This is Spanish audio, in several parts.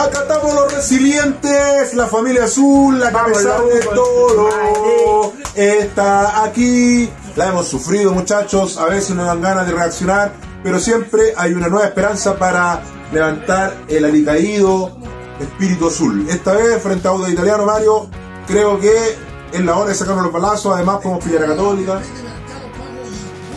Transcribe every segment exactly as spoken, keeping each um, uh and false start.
Acá estamos los resilientes, la familia azul, la que a pesar de todo está aquí. La hemos sufrido, muchachos, a veces nos dan ganas de reaccionar, pero siempre hay una nueva esperanza para levantar el alicaído espíritu azul. Esta vez, frente a Audax Italiano, Mario, creo que es la hora de sacarnos los balazos. Además, podemos pillar a Católica.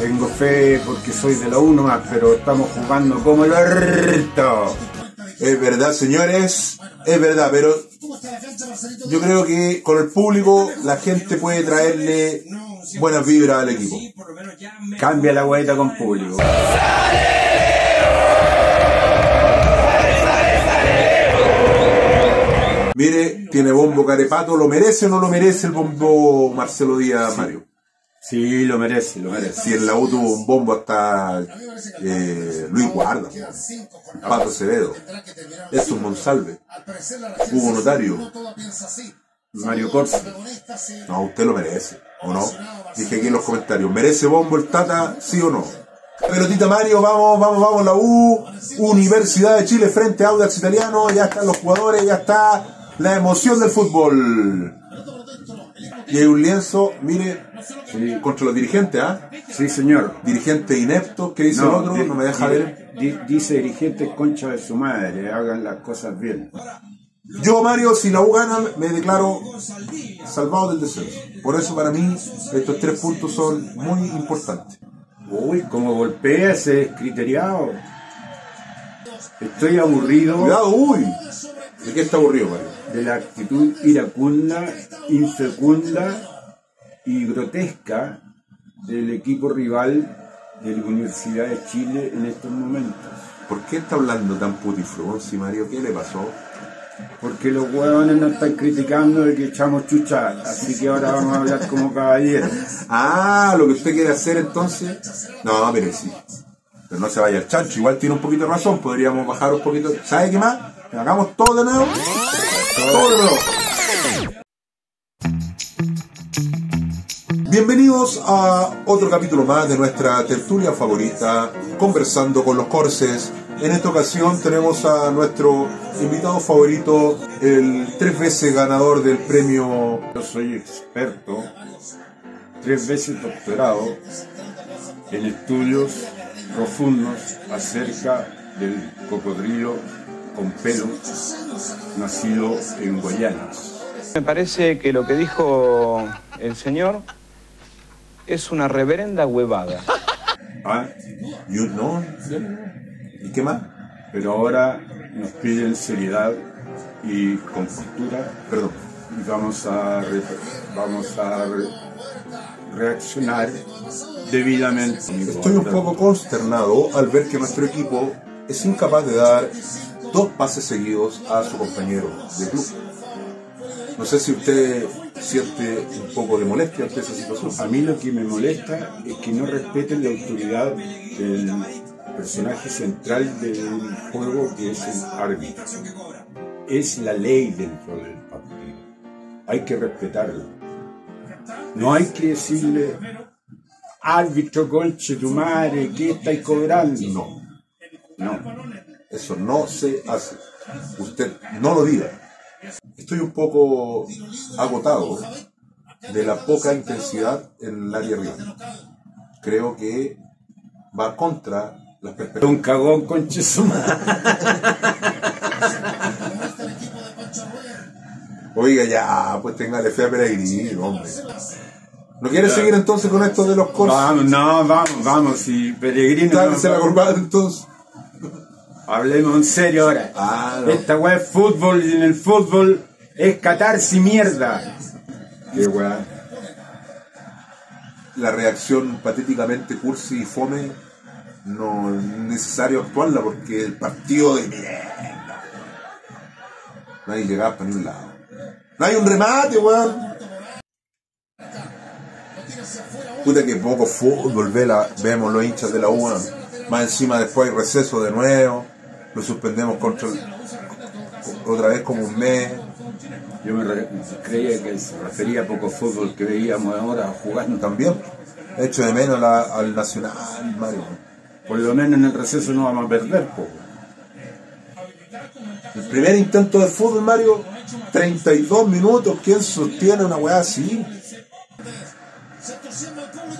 Tengo fe porque soy de la U nomás, pero estamos jugando como el orto. Es verdad, señores, es verdad, pero yo creo que con el público la gente puede traerle buenas vibras al equipo. Cambia la guaita con público. Mire, tiene bombo Carepato, ¿lo merece o no lo merece el bombo Marcelo Díaz, Mario? Sí, lo merece, lo merece. Si sí, en la U tuvo un bombo hasta eh, Luis Guarda, Pato Acevedo, Estos Monsalve, Hugo Notario, Mario Corsi. No, usted lo merece, ¿o no? Dije aquí en los comentarios, ¿merece bombo el Tata, sí o no? Pelotita Mario, vamos, vamos, vamos, la U, Universidad de Chile frente a Audax Italiano, ya están los jugadores, ya está la emoción del fútbol. Y hay un lienzo, mire, sí, contra los dirigentes, ¿ah? ¿eh? Sí, señor. Dirigente inepto, ¿qué dice no, el otro? Di, no me deja di, ver. Di, dice dirigente concha de su madre, hagan las cosas bien. Yo, Mario, si la U gana, me declaro salvado del descenso. Por eso, para mí, estos tres puntos son muy importantes. Uy, como golpea ese criteriado. Estoy aburrido. Cuidado, uy. ¿De qué está aburrido, Mario? De la actitud iracunda, infecunda y grotesca del equipo rival de la Universidad de Chile en estos momentos. ¿Por qué está hablando tan putiflón, si Mario? ¿Qué le pasó? Porque los huevones nos están criticando de que echamos chucha, así que ahora vamos a hablar como caballeros. Ah, lo que usted quiere hacer entonces. No, pero sí. Pero no se vaya al chancho, igual tiene un poquito de razón, podríamos bajar un poquito. ¿Sabe qué más? Hagamos todo de nuevo. Todo de nuevo. Bienvenidos a otro capítulo más de nuestra tertulia favorita, Conversando con los Corces. En esta ocasión tenemos a nuestro invitado favorito, el tres veces ganador del premio. Yo soy experto, tres veces doctorado en estudios profundos acerca del cocodrilo con pelo, nacido en Guayana. Me parece que lo que dijo el señor es una reverenda huevada. Ah, you know. ¿Y qué más? Pero ahora nos piden seriedad y compostura, perdón, y vamos a, re, vamos a re, reaccionar debidamente. Estoy un poco consternado al ver que nuestro equipo es incapaz de dar dos pases seguidos a su compañero de club. No sé si usted siente un poco de molestia ante esa situación. A mí lo que me molesta es que no respeten la autoridad del personaje central del juego, que es el árbitro. Es la ley dentro del partido. Hay que respetarla. No hay que decirle, árbitro conche tu madre, ¿qué estáis cobrando? No. No. Eso no se hace. Usted no lo diga. Estoy un poco agotado de la poca intensidad en el área rival. Creo que va contra las perspectivas. Un cagón con Chesuma. Oiga, ya, pues téngale fe a Pellegrini, hombre. ¿No quieres seguir entonces con esto de los Corces? Vamos, no, vamos, vamos. Si Pellegrini. Dálese la corbata entonces. Hablemos en serio ahora. Ah, no. Esta weá es fútbol y en el fútbol es catarsis mierda. Qué weá. La reacción patéticamente cursi y fome no es necesario actuarla porque el partido de mierda. Nadie llegaba para ningún lado. No hay un remate, weá. Puta que poco fútbol ve la, vemos los hinchas de la U A. Más encima después hay receso de nuevo. Lo suspendemos contra el, otra vez como un mes. Yo me re, creía que se refería a poco fútbol que veíamos ahora jugando. También echo de menos la, al Nacional, Mario. Por lo menos en el receso no vamos a perder, poco. El primer intento del fútbol, Mario, treinta y dos minutos. ¿Quién sostiene una weá así?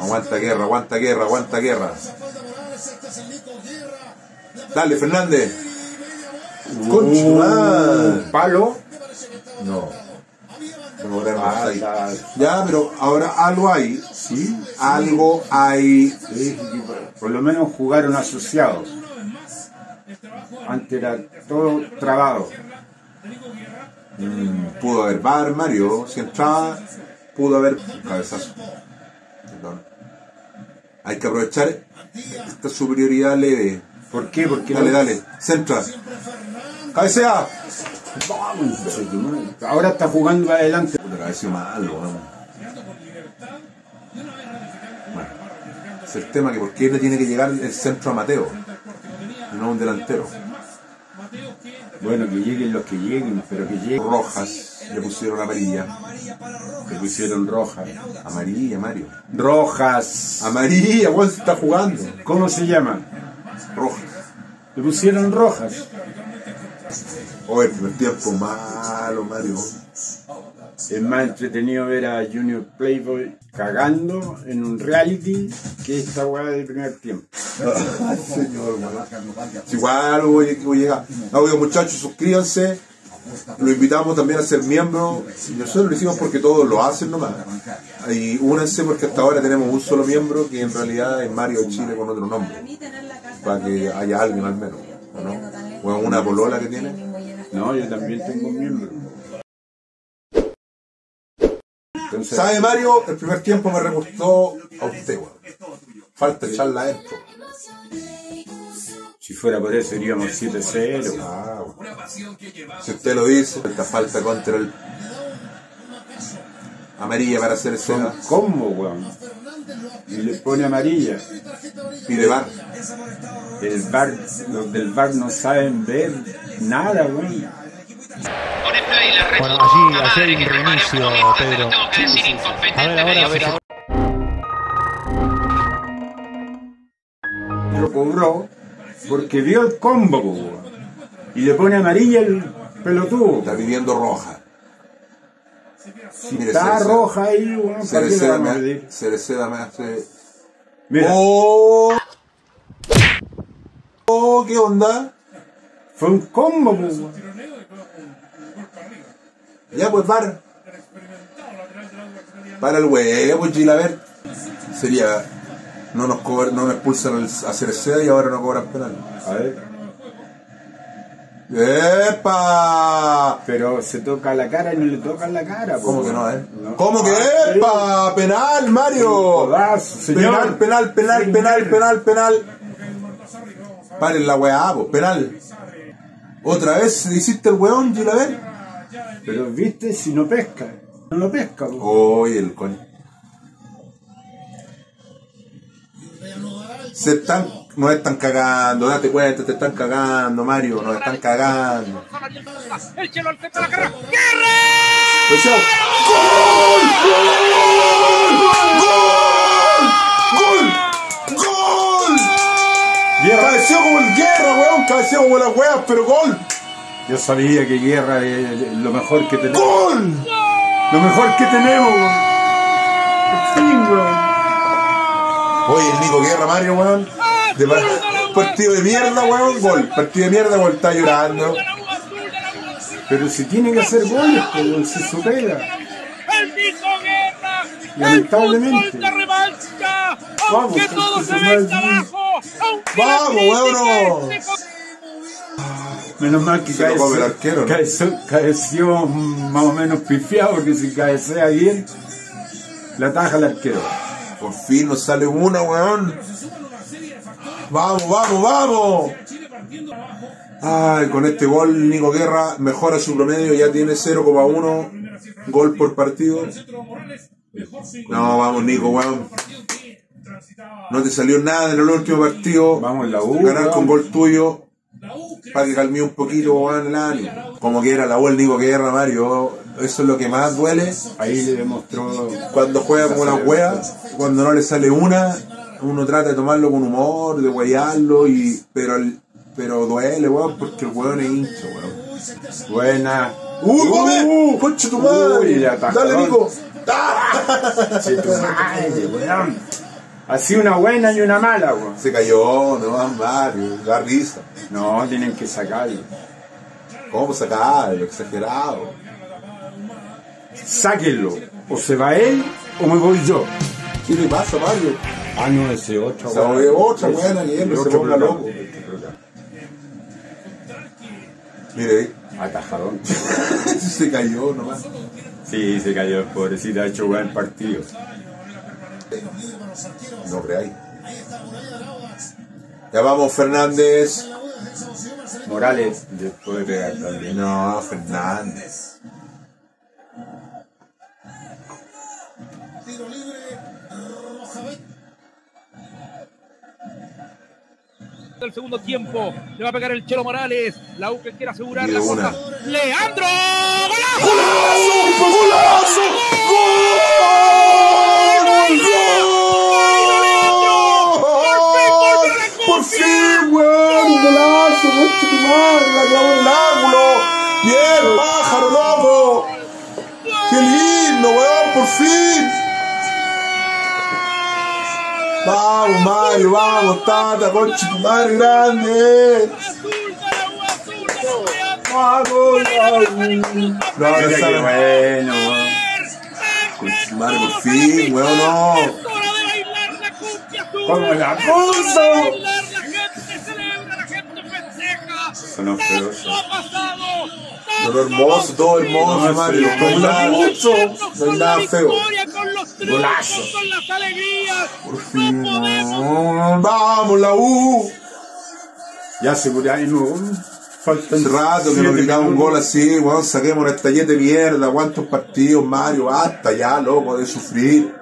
Aguanta Guerra, aguanta Guerra, aguanta Guerra. Dale, Fernández. Conchumán. Uh, ¿Palo? No. no ah, ahí. Ya, pero ahora algo hay. Sí. sí. Algo hay. Sí. Por lo menos jugaron asociados. Antes era todo trabado. Mm, pudo haber bar, Mario. Si entraba, pudo haber cabezazo. Perdón. Hay que aprovechar esta superioridad leve. ¿Por qué? Porque dale, no... dale, centra. ¡Cabecea! ¡Vamos! Ahora está jugando para adelante. Puta, cabeceo malo, vamos. Bueno, es el tema que por qué le tiene que llegar el centro a Mateo, no a un delantero. Bueno, que lleguen los que lleguen, pero que lleguen. Rojas, le pusieron amarilla. Le pusieron roja. Amarilla, Mario. Rojas. Amarilla, vos está jugando. ¿Cómo se llama? Rojas. Le pusieron rojas. Oh, el primer tiempo malo, Mario. Es más entretenido ver a Junior Playboy cagando en un reality que esta weá del primer tiempo. Ay, señor, si igual voy, voy a llegar. No, oiga, muchachos, suscríbanse. Lo invitamos también a ser miembro. Nosotros lo hicimos porque todos lo hacen nomás. Y únanse porque hasta ahora tenemos un solo miembro que en realidad es Mario Chile con otro nombre. Para que haya alguien al menos, ¿o no? ¿O una polola que tiene? No, yo también tengo un miembro. Entonces, ¿sabe, Mario? El primer tiempo me reportó a usted, güey. Falta echarla adentro. Si fuera por eso iríamos siete cero. Ah, bueno. Si usted lo dice, esta falta contra el amarilla para hacer escena. Combo, weón. Y le pone amarilla. Pide bar. El bar, los del bar no saben ver nada, weón. Bueno, allí, ayer un reinicio, Pedro. A ver, ahora, a ver, ahora. Lo cobró. Porque vio el combo, bro. Y le pone amarilla el pelotudo. Está pidiendo roja. Si mire, está Cereceda. Roja ahí, bueno, Cereceda me hace. Cereceda me hace. Mira. ¡Oh! ¡Oh! ¿Qué onda? Fue un combo, bro. Ya, pues, para. Para el huevo, Gilabert. Sería. No nos, cobran, no nos expulsan a Cereceda y ahora no cobran penal. A ver. ¡Epa! Pero se toca la cara y no le tocan la cara. ¿Cómo que no, eh? No. ¿Cómo que ah, epa? ¿Qué? ¡Penal, Mario! Pedazo, señor. Penal, penal, penal, sí, penal, penal, penal, penal. Paren la weá, po, penal. Otra vez hiciste el weón, Gilabert. Pero viste, si no pesca. No lo pesca, po. Oye, oh, el coño. Se están, nos están cagando, date cuenta, te están cagando, Mario, nos están cagando. El Chelo al frente de la carrera. ¡Guerra! ¡Gol! ¡Gol! ¡Gol! ¡Gol! Cabeceó como el Guerra, weón, cabeceó como las weas, pero gol. Yo sabía que Guerra es lo mejor que tenemos. ¡Gol! Lo mejor que tenemos, weón. Por fin, weón. Oye, el Nico Guerra, Mario, weón. De par partido de mierda, weón. Gol. Partido de mierda, gol. Está llorando. Pero si tienen que hacer goles, weón, se supera. ¡El Nico Guerra! ¡Lamentablemente! ¡Vamos, que todo se venga abajo! ¡Vamos, weón! Menos mal que caeció más o menos pifiado, porque si caecea bien, la ataja el arquero. Por fin nos sale una, weón. Vamos, vamos, vamos. Ay, con este gol Nico Guerra mejora su promedio, ya tiene cero coma uno gol por partido. No, vamos Nico, weón. No te salió nada en el último partido. Vamos en la U. Ganar con gol tuyo. Para que calme un poquito, weón, el ánimo. Como quiera, la U el Nico Guerra, Mario. Eso es lo que más duele. Ahí le demostró. Cuando juega con una hueá, cuando no le sale una, uno trata de tomarlo con humor, de guayarlo, y pero, el, pero duele, weón, porque el weón es hincho, weón. Buena. ¡Uh, come! ¡Uh, concha tu madre! ¡Dale, Nico! ¡Che tu madre, weón! Así una buena y una mala, weón. Se cayó, no más Mario, da risa. No, tienen que sacarlo. ¿Cómo sacarlo? Exagerado. Sáquenlo. O se va él o me voy yo. ¿Qué le pasa, Mario? Ah, no, ese otra, weón. Se va otra, weón, y él se ponga loco. Mire ahí. Atajadón. Se cayó nomás. Sí, se cayó, pobrecita, ha hecho buen partido. No creáis. Ya vamos, Fernández. Morales, después de pegar también. No, Fernández. Tiro libre, Rojavec. Del segundo tiempo, le va a pegar el Chelo Morales, la U que quiere asegurar la cosa. ¡Leandro! ¡Golazo! ¡Golazo! ¡Gol! ¡Gol! ¡Por fin, weón! ¡Golazo! ¡La clavó en el ángulo! ¡Bien, pájaro loco! ¡Qué lindo, weón! ¡Por fin! Vamos, Mario, vamos, Tata, concha tu madre grande. Vamos, vamos. No, no sabe, bueno, weón. Concha tu madre, por fin, weón, no. ¿Cómo la puso? Son los feroces. Todo hermoso, todo hermoso, Mario. No nada mucho, no es nada feo. Golazo. Por fin. Vamos, la U. Ya se puede ahí, no. Falta un rato que nos gritaba un gol así, weón. Saquemos esta yete de mierda. ¿Cuántos partidos, Mario? Basta ya, loco, de sufrir.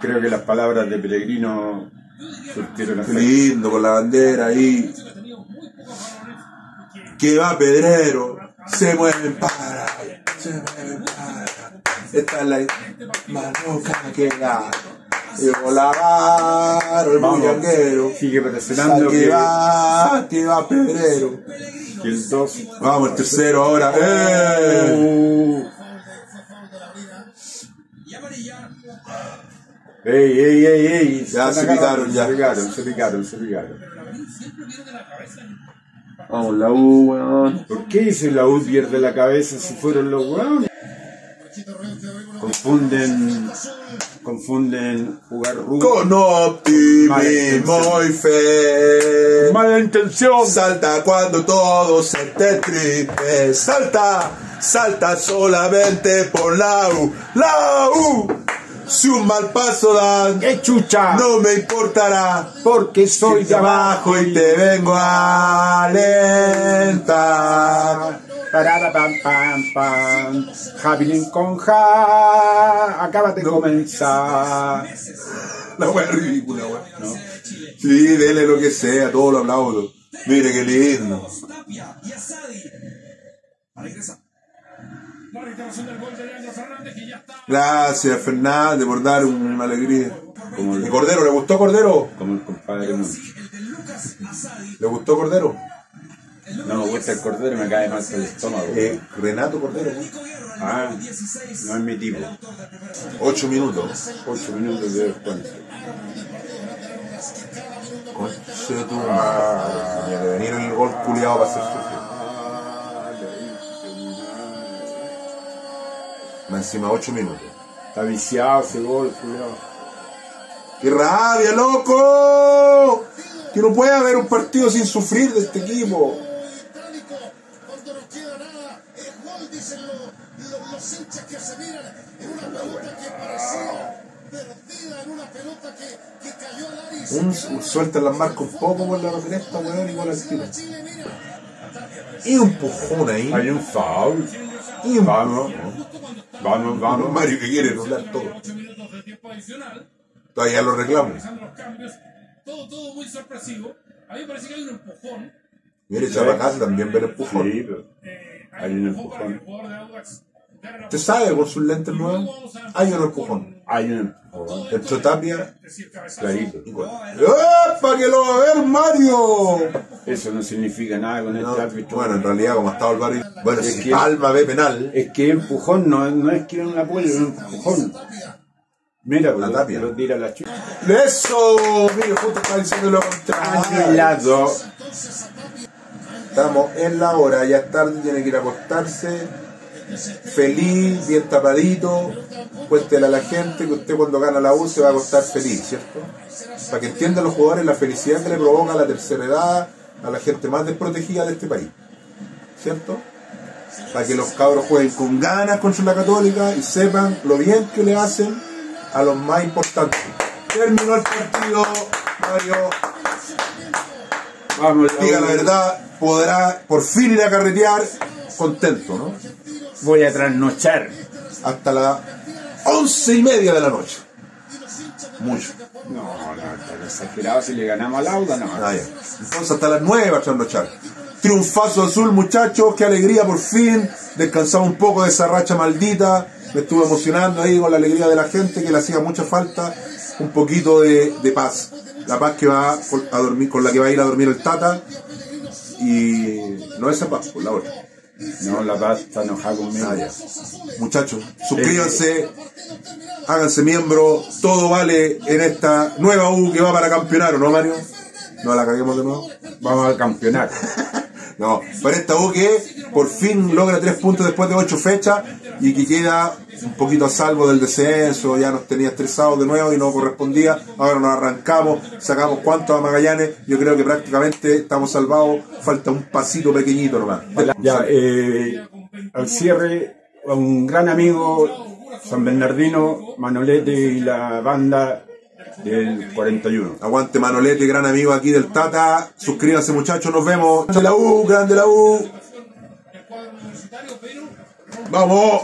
Creo que las palabras de Pellegrino surtieron la fe. Lindo, con la bandera ahí. Que va, Pedrero. Se mueven para, se mueven para. Esta es la manoca que da. Llegó la barro, el bullanguero. Sigue presionando que va, que va Pedrero. Y el dos. Vamos, el tercero ahora. ¡Eh! Uh. ¡Ey, ey, ey, ey! Ya se picaron, ya. Se picaron, se picaron, se picaron. Vamos, la U, weón. ¿Por qué dice la U pierde la cabeza si fueron los weones? Confunden. Confunden jugar rudo con optimismo y fe. Mala intención. Salta cuando todo se te tripe. Salta, salta solamente por la U. La U. Si un mal paso dan, ¡qué chucha! No me importará, porque soy de abajo y te vengo a alentar. Parada, pam, pam, pam. Javilín con ja. Acabas de comenzar. La wea es ridícula, wea. No. Sí, dele lo que sea, todo lo aplaudo. Mire qué lindo. Gracias, Fernández, por dar una alegría. Como el... ¿Y Cordero? ¿Le gustó Cordero? Como el compadre. No. ¿Le gustó Cordero? No me gusta el Cordero, me cae más el estómago. Eh, Renato Cordero. ¿Eh? Ah, no es mi tipo. Ocho minutos. Ocho minutos de descuento. Concha tu madre. De venir el gol culiado para ser sucio. Encima ocho minutos. Está viciado ese gol, cuidado. ¡Qué rabia, loco! Que no puede haber un partido sin sufrir de este equipo. Un suelta las marcas un poco por la cresta, weón, igual al tiro. Y un pujón ahí. Hay un foul. Y un vamos. Vamos, vamos, Mario, que quiere rolar todo. Todavía lo reclamo. Todo, todo muy sorpresivo. A mí me parece que hay un empujón. Mire, Chabacán también ve el empujón. Sí, pero hay un empujón. Te sabe por sus lentes nuevos. Hay un empujón. Hay un empujón. Entre Tapia. Clarito. ¡Epa! ¡Que lo va a ver Mario! Eso no significa nada con no, el árbitro. Bueno, en realidad, como ha estado el barrio. Bueno, es si que Palma ve penal. Es que empujón no, no es que una puerta, es un empujón. Mira, la Tapia. Lo tira la chica. ¡Eso! Mire, justo está diciendo lo contrario. Estamos en la hora, ya es tarde, tiene que ir a acostarse. Feliz, bien tapadito. Cuéntele a la gente que usted cuando gana la U se va a acostar feliz, ¿cierto? Para que entiendan los jugadores la felicidad que le provoca a la tercera edad, a la gente más desprotegida de este país, ¿cierto? Para que los cabros jueguen con ganas contra la Católica y sepan lo bien que le hacen a los más importantes. Terminó el partido, Mario. Vamos, diga la verdad, podrá por fin ir a carretear contento, ¿no? Voy a trasnochar hasta las once y media de la noche. Mucho. No, no, exagerado, si le ganamos al Auda, no. Ah, ya. Entonces hasta las nueve va a trasnochar. Triunfazo azul, muchachos, qué alegría, por fin. Descansamos un poco de esa racha maldita. Me estuve emocionando ahí con la alegría de la gente, que le hacía mucha falta un poquito de, de paz. La paz que va a dormir, con la que va a ir a dormir el Tata. Y no esa paz, por la otra. No, la paz está enojada conmigo. Ah, muchachos, suscríbanse, háganse miembro. Todo vale en esta nueva U que va para campeonar, ¿o no, Mario? No la caguemos de nuevo. Vamos al campeonar. No, para esta U que por fin logra tres puntos después de ocho fechas y que queda un poquito a salvo del descenso. Ya nos tenía estresados de nuevo y no correspondía. Ahora nos arrancamos, sacamos cuántos a Magallanes. Yo creo que prácticamente estamos salvados. Falta un pasito pequeñito nomás. Ya, eh, al cierre, a un gran amigo, San Bernardino, Manolete y la banda del cuarenta y uno. Aguante Manolete, gran amigo aquí del Tata. Suscríbanse, muchachos, nos vemos. Grande la U, grande la U. Vamos.